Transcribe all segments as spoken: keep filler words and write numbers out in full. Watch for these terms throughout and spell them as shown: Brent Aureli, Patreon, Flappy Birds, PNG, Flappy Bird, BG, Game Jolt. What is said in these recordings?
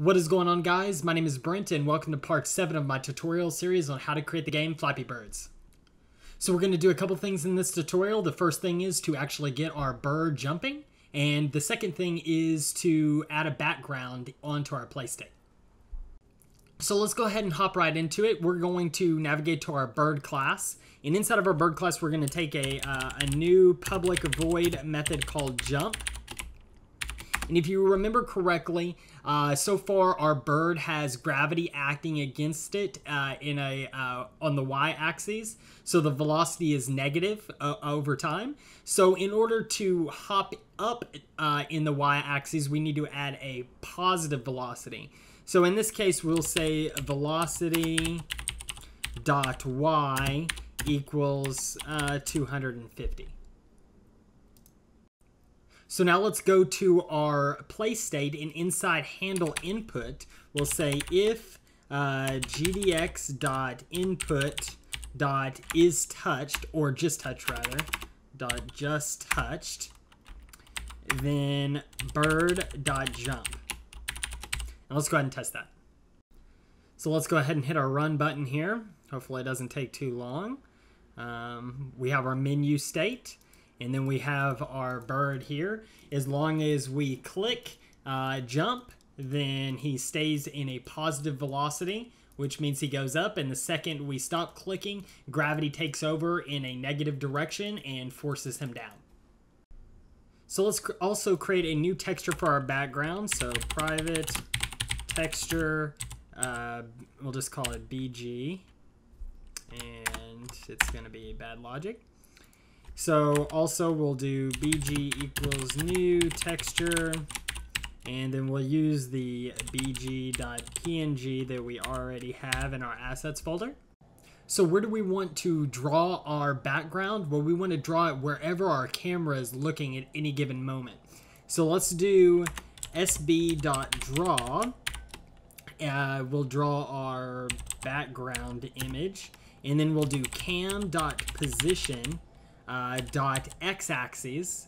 What is going on, guys? My name is Brent and welcome to part seven of my tutorial series on how to create the game Flappy Birds. So we're going to do a couple things in this tutorial. The first thing is to actually get our bird jumping, and the second thing is to add a background onto our playstate. So let's go ahead and hop right into it. We're going to navigate to our bird class, and inside of our bird class we're going to take a, uh, a new public void method called jump. And if you remember correctly, uh, so far our bird has gravity acting against it uh, in a uh, on the y-axis, so the velocity is negative uh, over time. So in order to hop up uh, in the y-axis, we need to add a positive velocity. So in this case, we'll say velocity dot y equals uh, two hundred fifty. So now let's go to our play state, and inside handle input, we'll say if uh, gdx.input.isTouched, or just touched rather, dot just touched, then bird.jump. And let's go ahead and test that. So let's go ahead and hit our run button here. Hopefully it doesn't take too long. Um, we have our menu state. And then we have our bird here. As long as we click uh, jump, then he stays in a positive velocity, which means he goes up. And the second we stop clicking, gravity takes over in a negative direction and forces him down. So let's cr- also create a new texture for our background. So private texture, uh, we'll just call it B G. And it's gonna be bad logic. So also we'll do B G equals new texture, and then we'll use the B G dot P N G that we already have in our assets folder. So where do we want to draw our background? Well, we want to draw it wherever our camera is looking at any given moment. So let's do S B dot draw. Uh, we'll draw our background image, and then we'll do cam dot position. Uh, dot x-axis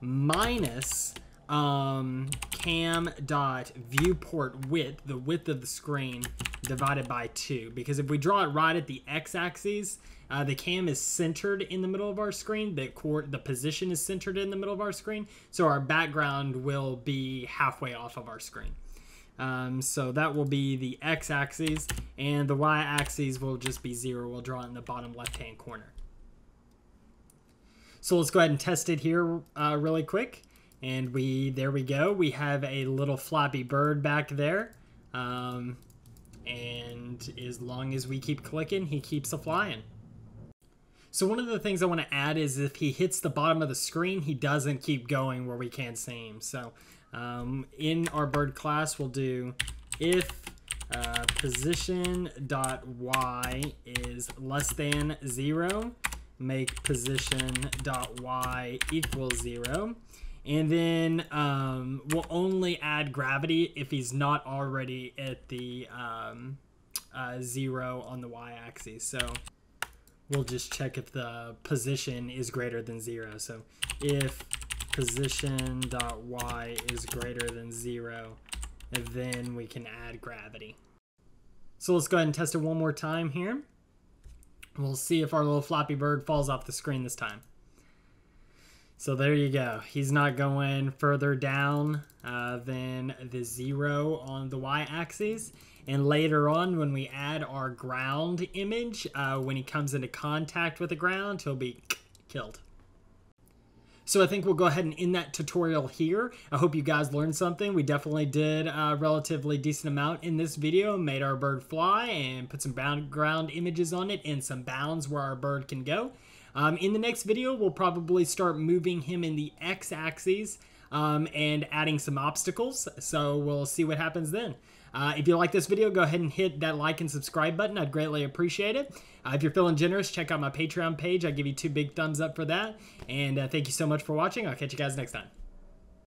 minus um, cam dot viewport width, the width of the screen, divided by two, because if we draw it right at the x-axis, uh, the cam is centered in the middle of our screen, the court the position is centered in the middle of our screen, so our background will be halfway off of our screen. Um, so that will be the x-axis, and the y-axis will just be zero. We'll draw it in the bottom left hand corner. So let's go ahead and test it here uh, really quick. And we, there we go. We have a little Flappy Bird back there. Um, and as long as we keep clicking, he keeps a-flying. So one of the things I want to add is if he hits the bottom of the screen, he doesn't keep going where we can't see him. So um, in our bird class, we'll do if uh, position.y is less than zero, make position.y equals zero, and then um, we'll only add gravity if he's not already at the um, uh, zero on the y-axis. So we'll just check if the position is greater than zero. So if position.y is greater than zero, then we can add gravity. So let's go ahead and test it one more time here. We'll see if our little Flappy Bird falls off the screen this time. So there you go. He's not going further down uh, than the zero on the y-axis. And later on, when we add our ground image, uh, when he comes into contact with the ground, he'll be killed. So I think we'll go ahead and end that tutorial here. I hope you guys learned something. We definitely did a relatively decent amount in this video, made our bird fly and put some background images on it and some bounds where our bird can go. Um, in the next video, we'll probably start moving him in the x-axis um, and adding some obstacles. So we'll see what happens then. Uh, if you like this video, go ahead and hit that like and subscribe button. I'd greatly appreciate it. Uh, if you're feeling generous, check out my Patreon page. I give you two big thumbs up for that. And uh, thank you so much for watching. I'll catch you guys next time.